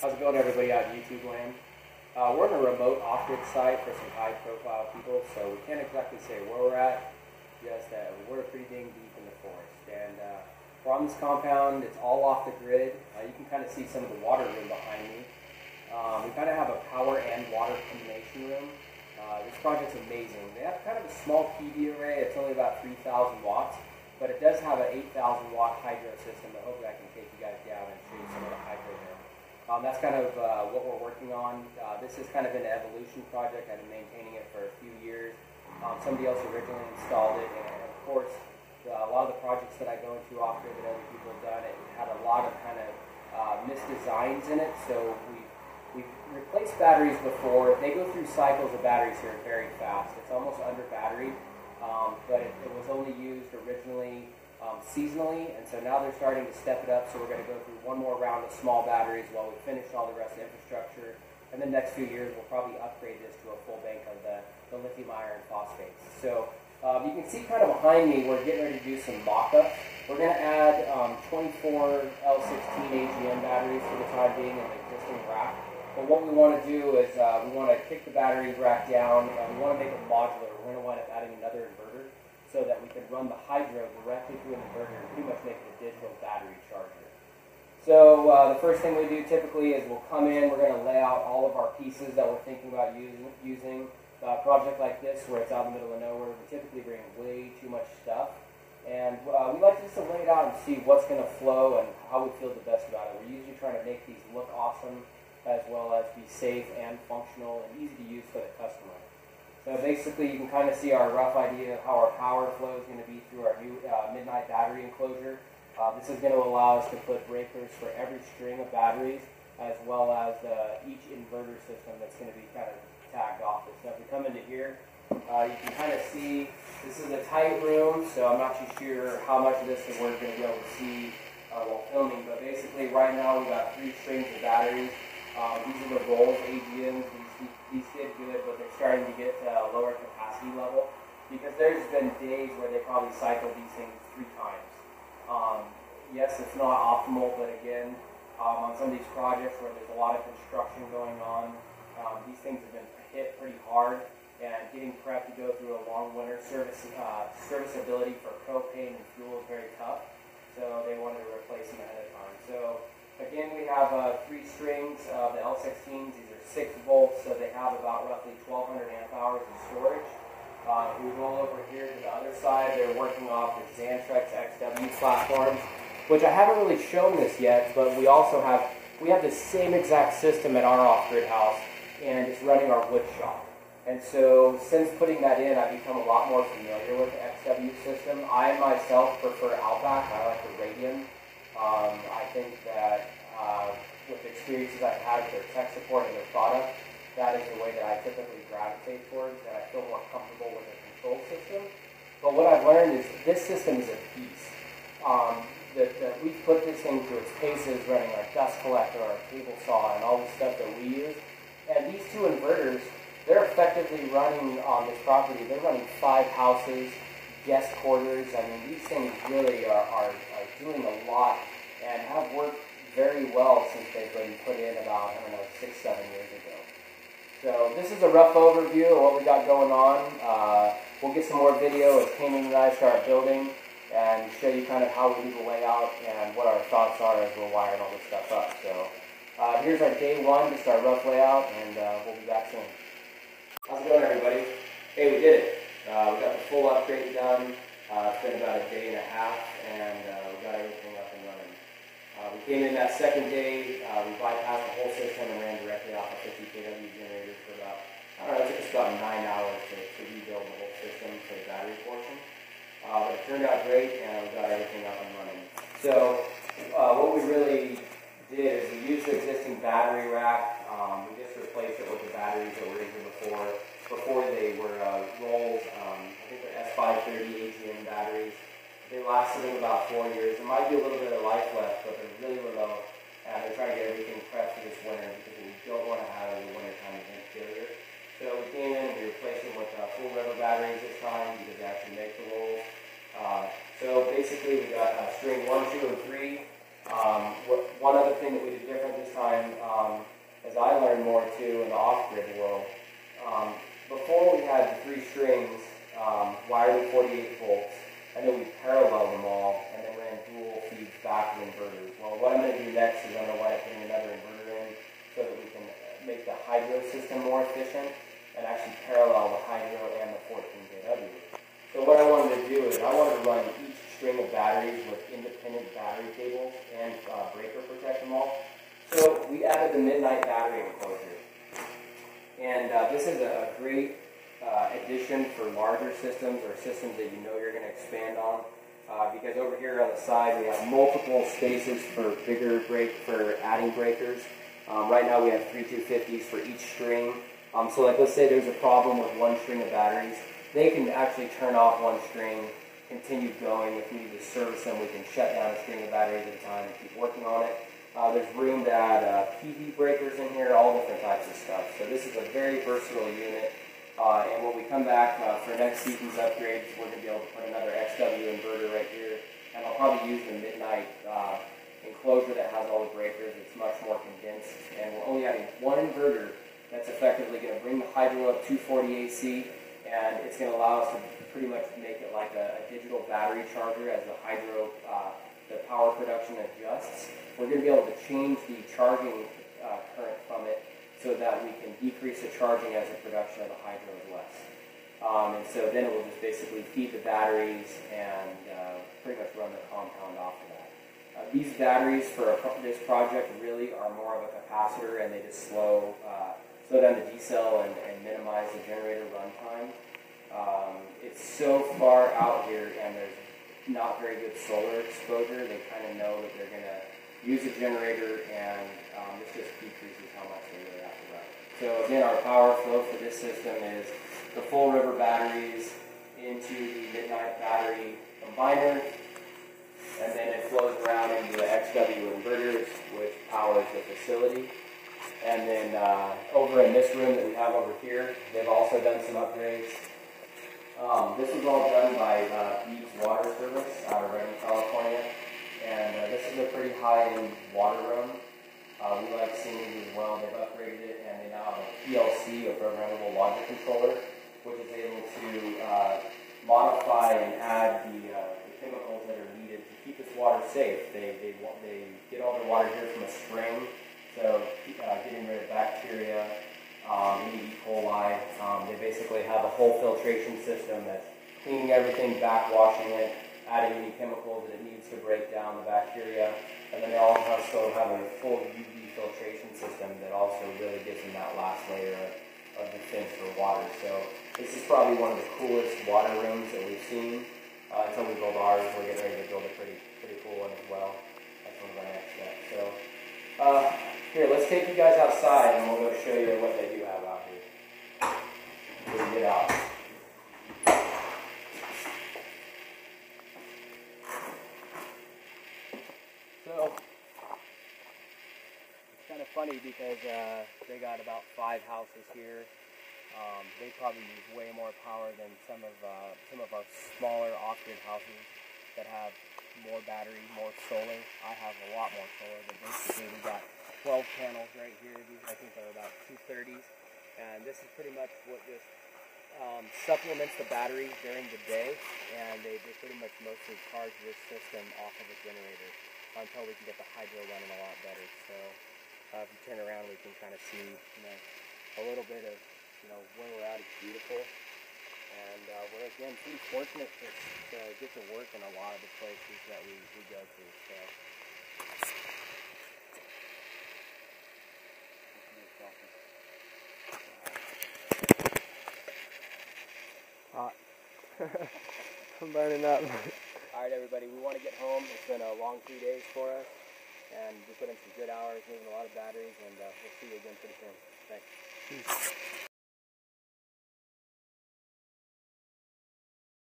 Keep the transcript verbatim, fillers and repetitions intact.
How's it going, everybody out in YouTube land? Uh, we're on a remote off-grid site for some high-profile people, so we can't exactly say where we're at, just that we're pretty dang deep in the forest. And uh, we're on this compound. It's all off the grid. Uh, you can kind of see some of the water room behind me. Um, we kind of have a power and water combination room. Uh, this project's amazing. They have kind of a small P V array. It's only about three thousand watts, but it does have an eight thousand watt hydro system that hopefully I can take you guys down and show you some of the hydro there. Um, that's kind of uh, what we're working on. Uh, this is kind of an evolution project. I've been maintaining it for a few years. Um, somebody else originally installed it, and, and of course, the, a lot of the projects that I go into off grid that other people have done, it had a lot of kind of uh, misdesigns in it. So we we've replaced batteries before. They go through cycles of batteries here very fast. It's almost under battery, um, but it, it was only used originally. Um, seasonally, and so now they're starting to step it up, so we're going to go through one more round of small batteries while we finish all the rest of the infrastructure, and then the next few years we'll probably upgrade this to a full bank of the, the lithium iron phosphates. So um, you can see kind of behind me, we're getting ready to do some mock-up. We're going to add um, twenty-four L sixteen A G M batteries for the time being in the existing rack, but what we want to do is uh, we want to kick the battery rack down, and we want to make it modular. We're going to wind up adding another inverter, so that we can run the hydro directly through an inverter and pretty much make it a digital battery charger. So uh, the first thing we do typically is we'll come in, we're going to lay out all of our pieces that we're thinking about using. using. A project like this, where it's out in the middle of nowhere, we typically bring way too much stuff. And uh, we like just to lay it out and see what's going to flow and how we feel the best about it. We're usually trying to make these look awesome, as well as be safe and functional and easy to use for the customer. So basically, you can kind of see our rough idea of how our power flow is going to be through our new uh, midnight battery enclosure. Uh, this is going to allow us to put breakers for every string of batteries, as well as uh, each inverter system that's going to be kind of tagged off. So if we come into here, uh, you can kind of see this is a tight room, so I'm not too sure how much of this we're going to be able to see uh, while filming. But basically, right now we've got three strings of batteries. Um, these are the Rolls A G Ms. These did good, but they're starting to get to a lower capacity level, because there's been days where they probably cycle these things three times. Um, yes, it's not optimal, but again, um, on some of these projects where there's a lot of construction going on, um, these things have been hit pretty hard, and getting prepped to go through a long winter service, uh, serviceability for propane and fuel is very tough, so they wanted to replace them ahead of time. So again, we have uh, three strings, uh, the L sixteens, these are six volts, so they have about roughly twelve hundred amp hours of storage. Uh, if we roll over here to the other side, they're working off the Xantrex X W platforms, which I haven't really shown this yet, but we also have, we have the same exact system at our off-grid house, and it's running our wood shop. And so, since putting that in, I've become a lot more familiar with the X W system. I myself prefer Outback, I like the Radian. Um, I think that uh, with the experiences I've had with their tech support and their product, that is the way that I typically gravitate towards, and I feel more comfortable with the control system. But what I've learned is this system is a beast. Um, that, that we put this thing through its paces, running our dust collector, our cable saw, and all the stuff that we use. And these two inverters, they're effectively running on this property. They're running five houses, guest quarters. I mean, these things really are, are, are doing a lot and have worked very well since they've been put in about, I don't know, six, seven years ago. So this is a rough overview of what we got going on. Uh, we'll get some more video as Cayman and I start building and show you kind of how we do the layout and what our thoughts are as we're wiring all this stuff up. So uh, here's our day one, just our rough layout, and uh, we'll be back soon. How's it going, everybody? Hey, we did it. Uh, we got the full upgrade done. Uh, it's been about a day and a half, and uh, we got everything up and running. Uh, we came in that second day, uh, we bypassed the whole system and ran directly off a fifty kilowatt generator for about, I don't know, it took us about nine hours to, to rebuild the whole system for the battery portion. Uh, but it turned out great, and we got everything up and running. So uh, what we really did is we used the existing battery rack. Um, we just replaced it with the batteries that were in here before. Before they were uh, Rolls, um, I think they're S five thirty A G M batteries. They lasted about four years. There might be a little bit of life left, but they're really remote. And they're trying to get everything prepped for this winter, because we don't want to have a wintertime event failure. So we came in and we replaced them with uh, Fullriver batteries this time, because they actually make the Rolls. Uh, so basically, we got uh, string one, two, and three. Um, what, one other thing that we did different this time, um, and more too in the off-grid world. Um, before we had the three strings um, wired at forty-eight volts, and then we paralleled them all, and then ran dual feeds back to inverters. Well, what I'm going to do next is I'm going to wind up putting another inverter in so that we can make the hydro system more efficient and actually parallel the hydro and the fourteen K W. So what I wanted to do is I wanted to run each string of batteries with independent battery cables and uh, breaker protection wall. So we added the midnight battery enclosure. And uh, this is a great uh, addition for larger systems or systems that you know you're going to expand on. Uh, because over here on the side we have multiple spaces for bigger break for adding breakers. Um, right now we have three two fifties for each string. Um, so like let's say there's a problem with one string of batteries. They can actually turn off one string, continue going. If we need to service them, we can shut down a string of batteries at a time and keep working on it. Uh, there's room to add uh, P V breakers in here, all different types of stuff. So this is a very versatile unit. Uh, and when we come back uh, for next season's upgrades, we're going to be able to put another X W inverter right here. And I'll probably use the midnight uh, enclosure that has all the breakers. It's much more condensed. And we're only adding one inverter that's effectively going to bring the hydro up two forty A C. And it's going to allow us to pretty much make it like a, a digital battery charger as the hydro, uh, the power production adjusts. We're going to be able to change the charging uh, current from it so that we can decrease the charging as the production of the hydro is less. Um, and so then it will just basically feed the batteries and uh, pretty much run the compound off of that. Uh, these batteries for a, this project really are more of a capacitor, and they just slow uh, slow down the decel and, and minimize the generator runtime. Um, it's so far out here, and there's not very good solar exposure. They kind of know that they're going to use a generator, and um, this just decreases how much they really have to run. So again, our power flow for this system is the Fullriver batteries into the midnight battery combiner, and then it flows around into the X W inverters, which powers the facility. And then uh, over in this room that we have over here, they've also done some upgrades. Um, this is all done by uh, Beach Water Service out of Radian, California. And uh, this is a pretty high-end water room. Uh, we like seeing it as well. They've upgraded it, and they now have a P L C, a programmable logic controller, which is able to uh, modify and add the, uh, the chemicals that are needed to keep this water safe. They, they, they get all their water here from a spring. So uh, getting rid of bacteria, um, E. coli, um, they basically have a whole filtration system that's cleaning everything, backwashing it, adding any chemicals that it needs to break down the bacteria. And then they also have a full U V filtration system that also really gives them that last layer of, of defense for water. So this is probably one of the coolest water rooms that we've seen. Uh, until we build ours, we're getting ready to build a pretty, pretty cool one as well. That's one of our next steps. So, uh, here, let's take you guys outside, and we'll go show you what they do have out here. We'll get out. So, it's kind of funny because uh, they got about five houses here. Um, they probably use way more power than some of uh, some of our smaller off-grid houses that have more battery, more solar. I have a lot more solar, but basically we got twelve panels right here. These I think are about two thirties, and this is pretty much what just um, supplements the battery during the day, and they, they pretty much mostly charge this system off of a generator until we can get the hydro running a lot better. So uh, if you turn around, we can kind of see, you know, a little bit of, you know, where we're at is beautiful, and uh, we're again pretty fortunate to, to get to work in a lot of the places that we, we go to. So. Hot. I'm burning up. Alright everybody, we want to get home. It's been a long three days for us, and we put in some good hours, moving a lot of batteries, and uh, we'll see you again pretty soon. Thanks.